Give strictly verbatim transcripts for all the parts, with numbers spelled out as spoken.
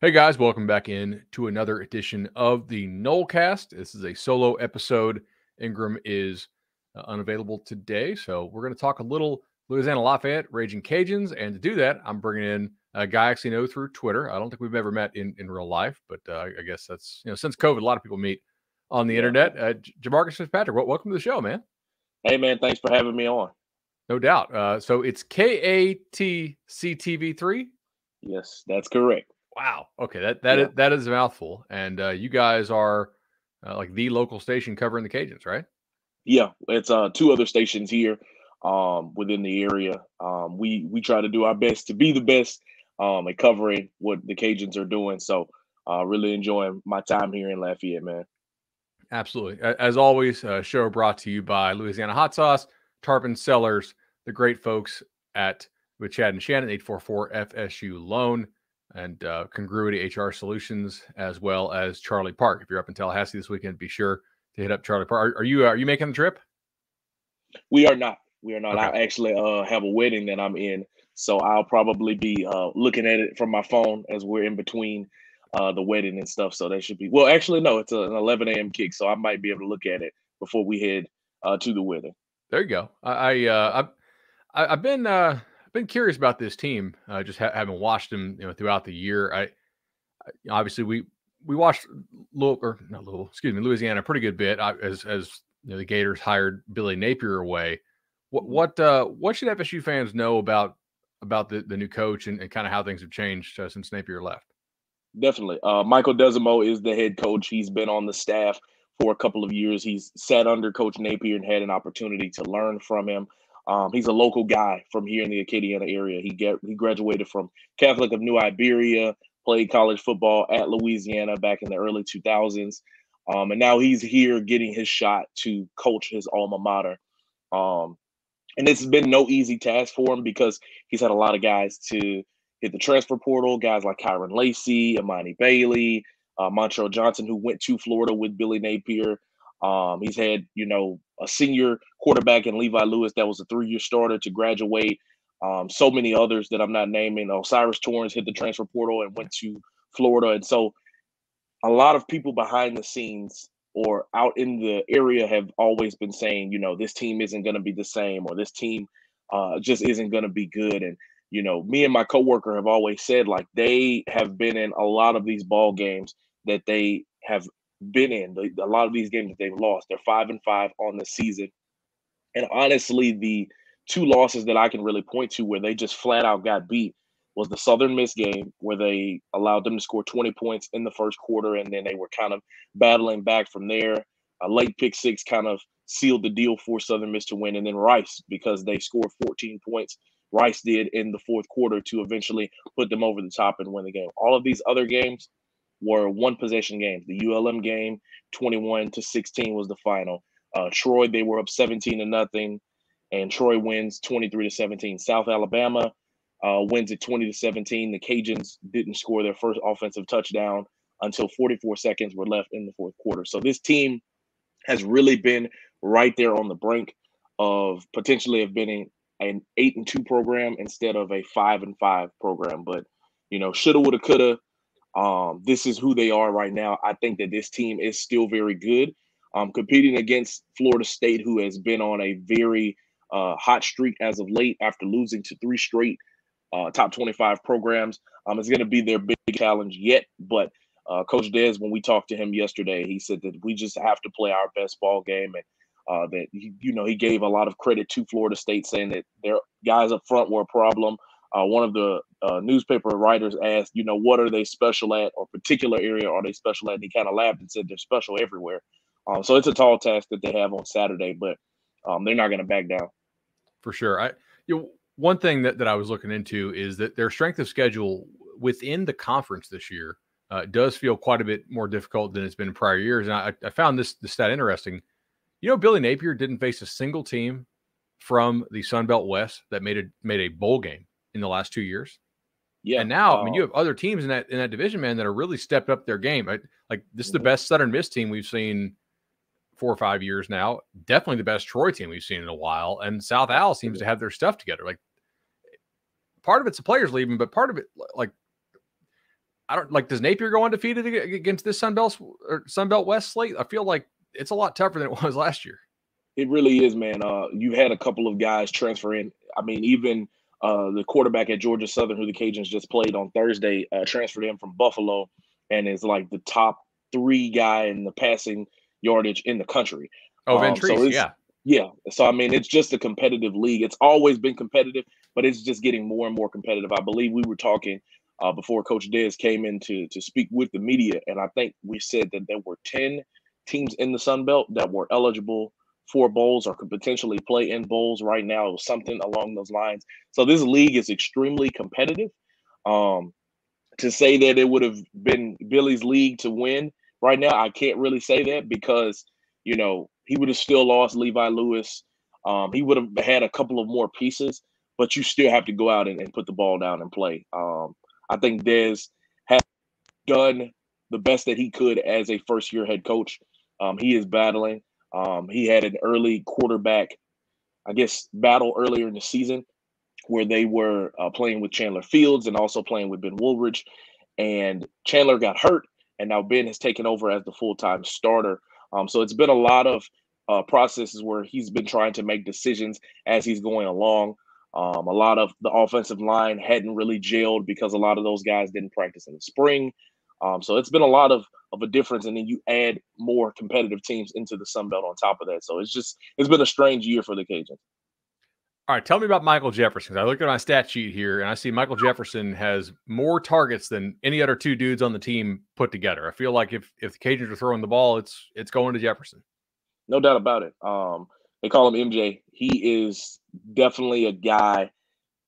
Hey guys, welcome back in to another edition of the Nolecast. This is a solo episode. Ingram is uh, unavailable today, so we're going to talk a little Louisiana Lafayette, Raging Cajuns, and to do that, I'm bringing in a guy I actually know through Twitter. I don't think we've ever met in, in real life, but uh, I guess that's, you know, since COVID, a lot of people meet on the internet. Uh, Jamarcus Fitzpatrick, well, welcome to the show, man. Hey man, thanks for having me on. No doubt. Uh, so it's K A T C T V three? Yes, that's correct. Wow. Okay. That, that, yeah. is, that is a mouthful. And uh, you guys are uh, like the local station covering the Cajuns, right? Yeah. It's uh, two other stations here um, within the area. Um, we, we try to do our best to be the best um, at covering what the Cajuns are doing. So uh, really enjoying my time here in Lafayette, man. Absolutely. As always, a show brought to you by Louisiana Hot Sauce, Tarpon Cellars, the great folks at with Chad and Shannon, eight four four F S U LOAN. And uh, Congruity H R Solutions, as well as Charlie Park. If you're up in Tallahassee this weekend, be sure to hit up Charlie Park. Are, are you are you making the trip? We are not. We are not. Okay. I actually uh, have a wedding that I'm in, so I'll probably be uh, looking at it from my phone as we're in between uh, the wedding and stuff. So that should be well. Actually, no, it's an eleven A M kick, so I might be able to look at it before we head uh, to the wedding. There you go. I, I uh, I've, I've been. Uh, I've been curious about this team, uh, just ha having watched them, you know, throughout the year. I, I obviously we we watched Louis, or not Louis, excuse me, Louisiana a pretty good bit I, as as you know, the Gators hired Billy Napier away. What what uh, what should F S U fans know about about the, the new coach and, and kind of how things have changed uh, since Napier left? Definitely, uh, Michael Desimo is the head coach. He's been on the staff for a couple of years. He's sat under Coach Napier and had an opportunity to learn from him. Um, he's a local guy from here in the Acadiana area. He get, he graduated from Catholic of New Iberia, played college football at Louisiana back in the early two thousands. Um, and now he's here getting his shot to coach his alma mater. Um, and it's been no easy task for him because he's had a lot of guys to hit the transfer portal, guys like Kyron Lacey, Imani Bailey, uh, Montrell Johnson, who went to Florida with Billy Napier. Um, he's had, you know, a senior quarterback in Levi Lewis that was a three-year starter to graduate. Um, so many others that I'm not naming. Osiris Torrance hit the transfer portal and went to Florida. And so a lot of people behind the scenes or out in the area have always been saying, you know, this team isn't going to be the same, or this team uh, just isn't going to be good. And, you know, me and my coworker have always said, like, they have been in a lot of these ball games that they have been in a lot of these games that they've lost. They're five and five on the season, and honestly, the two losses that I can really point to where they just flat out got beat was the Southern Miss game, where they allowed them to score twenty points in the first quarter, and then they were kind of battling back from there. A late pick six kind of sealed the deal for Southern Miss to win, and then Rice, because they scored fourteen points, Rice did in the fourth quarter to eventually put them over the top and win the game. All of these other games were one possession games. The U L M game, twenty-one to sixteen was the final. Uh, Troy, they were up seventeen to nothing, and Troy wins twenty-three to seventeen. South Alabama uh, wins at twenty to seventeen. The Cajuns didn't score their first offensive touchdown until forty-four seconds were left in the fourth quarter. So this team has really been right there on the brink of potentially have been in an eight and two program instead of a five and five program. But, you know, shoulda, woulda, coulda. Um, this is who they are right now. I think that this team is still very good. Um, competing against Florida State, who has been on a very uh, hot streak as of late after losing to three straight uh, top twenty-five programs, um, it's going to be their big challenge yet. But uh, Coach Des, when we talked to him yesterday, he said that we just have to play our best ball game, and uh, that he, you know, he gave a lot of credit to Florida State, saying that their guys up front were a problem. Uh, one of the uh, newspaper writers asked, you know, what are they special at, or particular area are they special at? And he kind of laughed and said they're special everywhere. Um, so it's a tall task that they have on Saturday, but um, they're not going to back down. For sure. I, you know, one thing that, that I was looking into is that their strength of schedule within the conference this year uh, does feel quite a bit more difficult than it's been in prior years. And I, I found this, this stat interesting. You know, Billy Napier didn't face a single team from the Sun Belt West that made a, made a bowl game in the last two years. Yeah. And now, uh, I mean, you have other teams in that, in that division, man, that are really stepped up their game. I, like this is the best Southern Miss team we've seen four or five years now. Definitely the best Troy team we've seen in a while. And South Al seems to have their stuff together. Like, part of it's the players leaving, but part of it, like, I don't like. Does Napier go undefeated against this Sun Belt or Sun Belt West slate? I feel like it's a lot tougher than it was last year. It really is, man. Uh, you had a couple of guys transfer in. I mean, even uh, the quarterback at Georgia Southern, who the Cajuns just played on Thursday, uh, transferred in from Buffalo, and is like the top three guy in the passing yardage in the country. Oh, Ventrice, um, so yeah. Yeah. So, I mean, it's just a competitive league. It's always been competitive, but it's just getting more and more competitive. I believe we were talking uh, before Coach Dez came in to, to speak with the media, and I think we said that there were ten teams in the Sun Belt that were eligible for bowls or could potentially play in bowls right now, or something along those lines. So this league is extremely competitive. Um, to say that it would have been Billy's league to win right now, I can't really say that because, you know, he would have still lost Levi Lewis. Um, he would have had a couple of more pieces, but you still have to go out and, and put the ball down and play. Um, I think Dez has done the best that he could as a first-year head coach. Um, he is battling. Um, he had an early quarterback, I guess, battle earlier in the season where they were uh, playing with Chandler Fields and also playing with Ben Woolridge. And Chandler got hurt, and now Ben has taken over as the full-time starter. Um, so it's been a lot of uh, processes where he's been trying to make decisions as he's going along. Um, a lot of the offensive line hadn't really gelled because a lot of those guys didn't practice in the spring. Um, so it's been a lot of, of a difference. And then you add more competitive teams into the Sun Belt on top of that. So it's just, it's been a strange year for the Cajuns. All right. Tell me about Michael Jefferson. I look at my stat sheet here and I see Michael Jefferson has more targets than any other two dudes on the team put together. I feel like if, if the Cajuns are throwing the ball, it's, it's going to Jefferson. No doubt about it. Um, they call him M J. He is definitely a guy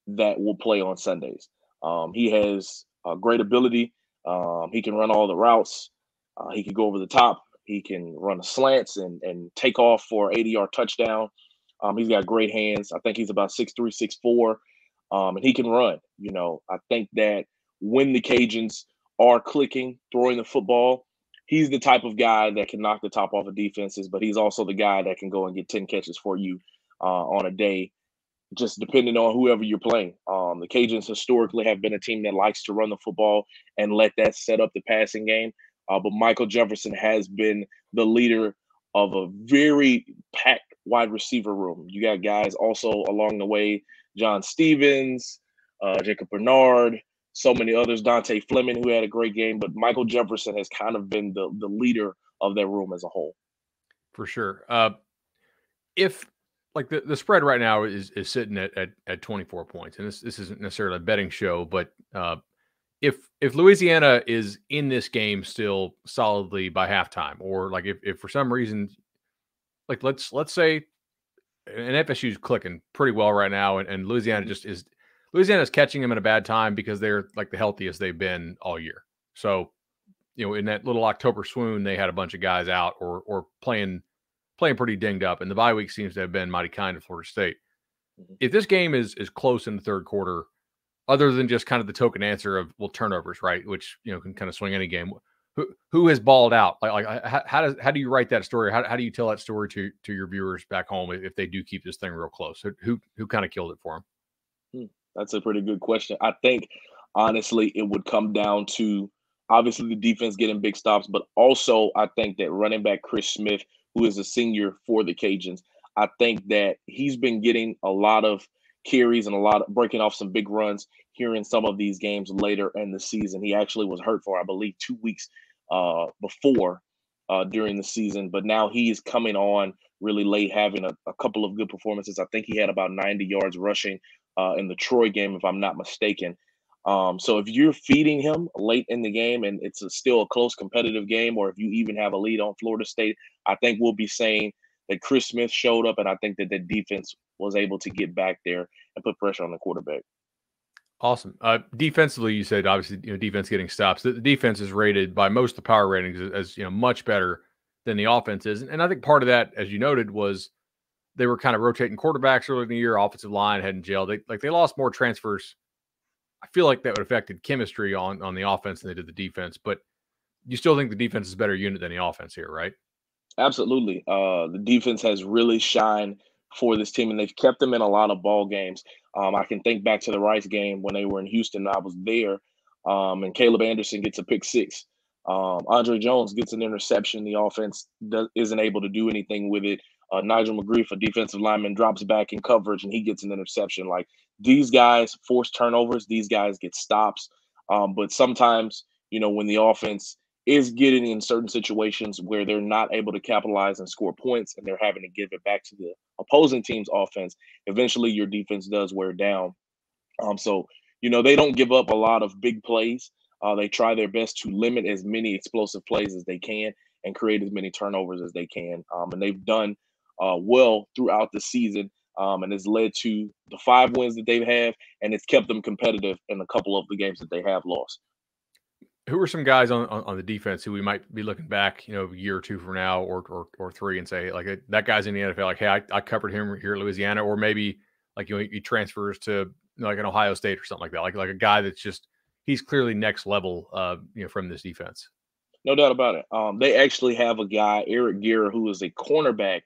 that will play on Sundays. Um, he has a great ability. Um, he can run all the routes. Uh, he can go over the top. He can run the slants and, and take off for an eighty yard touchdown. Um, he's got great hands. I think he's about six three, six four, um, and he can run. You know, I think that when the Cajuns are clicking, throwing the football, he's the type of guy that can knock the top off of defenses, but he's also the guy that can go and get ten catches for you uh, on a day, just depending on whoever you're playing. Um, the Cajuns historically have been a team that likes to run the football and let that set up the passing game, uh, but Michael Jefferson has been the leader of a very packed wide receiver room. You got guys also along the way, John Stevens, uh, Jacob Bernard, so many others, Dante Fleming, who had a great game, but Michael Jefferson has kind of been the, the leader of that room as a whole. For sure. Uh, if like the, the spread right now is is sitting at, at, at twenty-four points, and this, this isn't necessarily a betting show, but uh, if, if Louisiana is in this game still solidly by halftime, or like if, if for some reason, like let's let's say an F S U's clicking pretty well right now, and, and Louisiana just is Louisiana's catching them at a bad time because they're like the healthiest they've been all year. So, you know, in that little October swoon, they had a bunch of guys out or or playing playing pretty dinged up, and the bye week seems to have been mighty kind to Florida State. If this game is is close in the third quarter, other than just kind of the token answer of well turnovers, right, which you know can kind of swing any game. Who, who has balled out? Like, like how, how does how do you write that story? How, how do you tell that story to to your viewers back home if they do keep this thing real close? Who who kind of killed it for them? Hmm, that's a pretty good question. I think honestly, it would come down to obviously the defense getting big stops, but also I think that running back Chris Smith, who is a senior for the Cajuns, I think that he's been getting a lot of carries and a lot of breaking off some big runs here in some of these games later in the season. He actually was hurt for, I believe, two weeks uh, before uh, during the season, but now he is coming on really late, having a, a couple of good performances. I think he had about ninety yards rushing uh, in the Troy game, if I'm not mistaken. Um, so if you're feeding him late in the game and it's a, still a close competitive game, or if you even have a lead on Florida State, I think we'll be saying that Chris Smith showed up, and I think that the defense was able to get back there and put pressure on the quarterback. Awesome. Uh, defensively, you said obviously you know defense getting stops. The, the defense is rated by most of the power ratings as, as you know much better than the offense is, and, and I think part of that, as you noted, was they were kind of rotating quarterbacks early in the year. Offensive line hadn't gelled. They like they lost more transfers. I feel like that would affected chemistry on on the offense than they did the defense. But you still think the defense is a better unit than the offense here, right? Absolutely. Uh, the defense has really shined for this team, and they've kept them in a lot of ball games. Um, I can think back to the Rice game when they were in Houston. I was there. Um, and Caleb Anderson gets a pick six. Um, Andre Jones gets an interception. The offense does, isn't able to do anything with it. Uh, Nigel McGreef, a defensive lineman, drops back in coverage, and he gets an interception. Like, these guys force turnovers. These guys get stops. Um, but sometimes, you know, when the offense is getting in certain situations where they're not able to capitalize and score points and they're having to give it back to the opposing team's offense, eventually your defense does wear down. Um, so, you know, they don't give up a lot of big plays. Uh, they try their best to limit as many explosive plays as they can and create as many turnovers as they can. Um, and they've done uh, well throughout the season, um, and it's led to the five wins that they have, and it's kept them competitive in a couple of the games that they have lost. Who are some guys on, on, on the defense who we might be looking back, you know, a year or two from now or or, or three and say, like, that guy's in the N F L, like, hey, I, I covered him here at Louisiana, or maybe, like, you know, he transfers to, like, an Ohio State or something like that, like like a guy that's just, he's clearly next level, uh, you know, from this defense. No doubt about it. Um, they actually have a guy, Eric Guerra, who is a cornerback,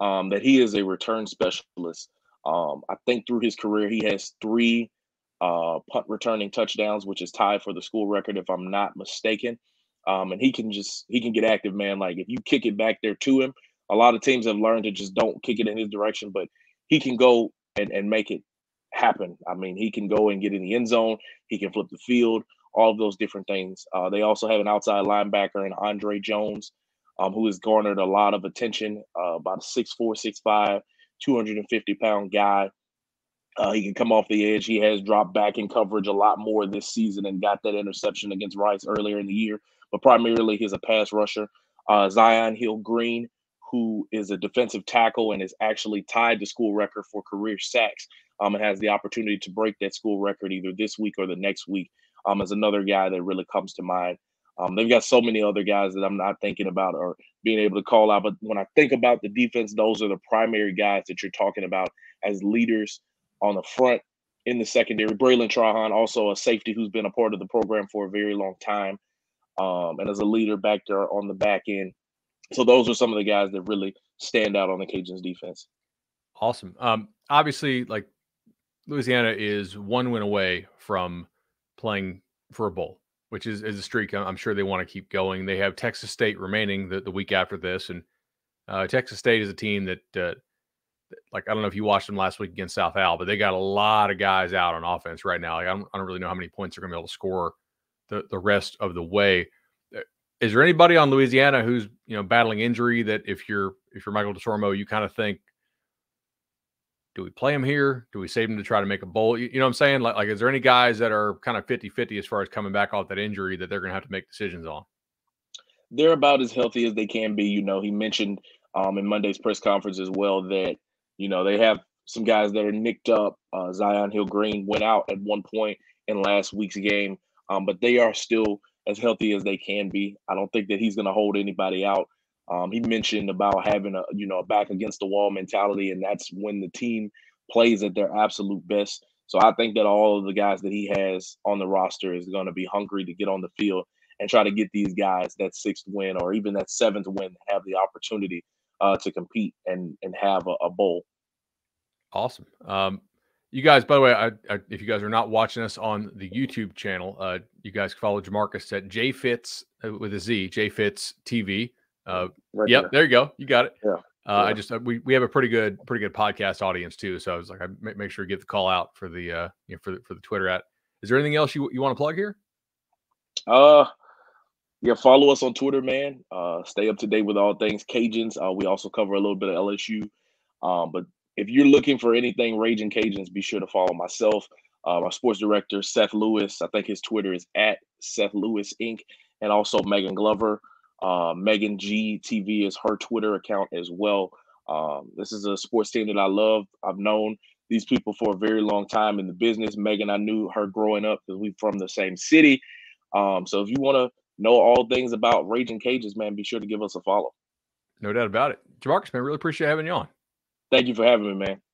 um, that he is a return specialist. Um, I think through his career, he has three uh, punt returning touchdowns, which is tied for the school record, if I'm not mistaken. Um, and he can just, he can get active, man. Like, if you kick it back there to him, a lot of teams have learned to just don't kick it in his direction, but he can go and, and make it happen. I mean, he can go and get in the end zone. He can flip the field, all of those different things. Uh, they also have an outside linebacker in Andre Jones, um, who has garnered a lot of attention, uh, about a six four, six five, two hundred fifty pound guy. Uh, he can come off the edge. He has dropped back in coverage a lot more this season and got that interception against Rice earlier in the year, but primarily he's a pass rusher. Uh, Zion Hill Green, who is a defensive tackle and is actually tied to school record for career sacks, um, and has the opportunity to break that school record either this week or the next week, um, is another guy that really comes to mind. Um, they've got so many other guys that I'm not thinking about or being able to call out, but when I think about the defense, those are the primary guys that you're talking about as leaders on the front, in the secondary. Braylon Trahan, also a safety who's been a part of the program for a very long time, um, and as a leader back there on the back end. So those are some of the guys that really stand out on the Cajuns defense. Awesome. Um, obviously, like, Louisiana is one win away from playing for a bowl, which is, is a streak I'm sure they want to keep going. They have Texas State remaining the, the week after this, and uh, Texas State is a team that uh, – like, I don't know if you watched them last week against South Al, but they got a lot of guys out on offense right now. Like, I don't, I don't really know how many points they're going to be able to score the, the rest of the way. Is there anybody on Louisiana who's, you know, battling injury that if you're if you're Michael Desimo, you kind of think, do we play him here? Do we save him to try to make a bowl? You, you know what I'm saying? Like, like, is there any guys that are kind of fifty fifty as far as coming back off that injury that they're going to have to make decisions on? They're about as healthy as they can be. You know, he mentioned um, in Monday's press conference as well that, you know, they have some guys that are nicked up. Uh, Zion Hill Green went out at one point in last week's game, um, but they are still as healthy as they can be. I don't think that he's going to hold anybody out. Um, he mentioned about having a, you know, a back against the wall mentality, and that's when the team plays at their absolute best. So I think that all of the guys that he has on the roster is going to be hungry to get on the field and try to get these guys that sixth win or even that seventh win to have the opportunity Uh, to compete and and have a, a bowl. Awesome. Um, you guys, by the way, I, I, if you guys are not watching us on the YouTube channel, uh, you guys can follow Jamarcus at J Fitz uh, with a Z, J Fitz T V. Uh, right yep, there. there you go. You got it. Yeah. Uh, yeah. I just uh, we we have a pretty good pretty good podcast audience too, so I was like, I make, make sure to give the call out for the uh you know, for the, for the Twitter at. Is there anything else you you want to plug here? Uh. Yeah, follow us on Twitter, man. Uh, stay up to date with all things Cajuns. Uh, we also cover a little bit of L S U. Um, but if you're looking for anything Raging Cajuns, be sure to follow myself, uh, our sports director, Seth Lewis. I think his Twitter is at Seth Lewis Incorporated. And also Megan Glover. Uh, Megan G T V is her Twitter account as well. Um, this is a sports team that I love. I've known these people for a very long time in the business. Megan, I knew her growing up because we're from the same city. Um, so if you want to know all things about Raging Cajuns, man, be sure to give us a follow. No doubt about it. Jamarcus, man, really appreciate having you on. Thank you for having me, man.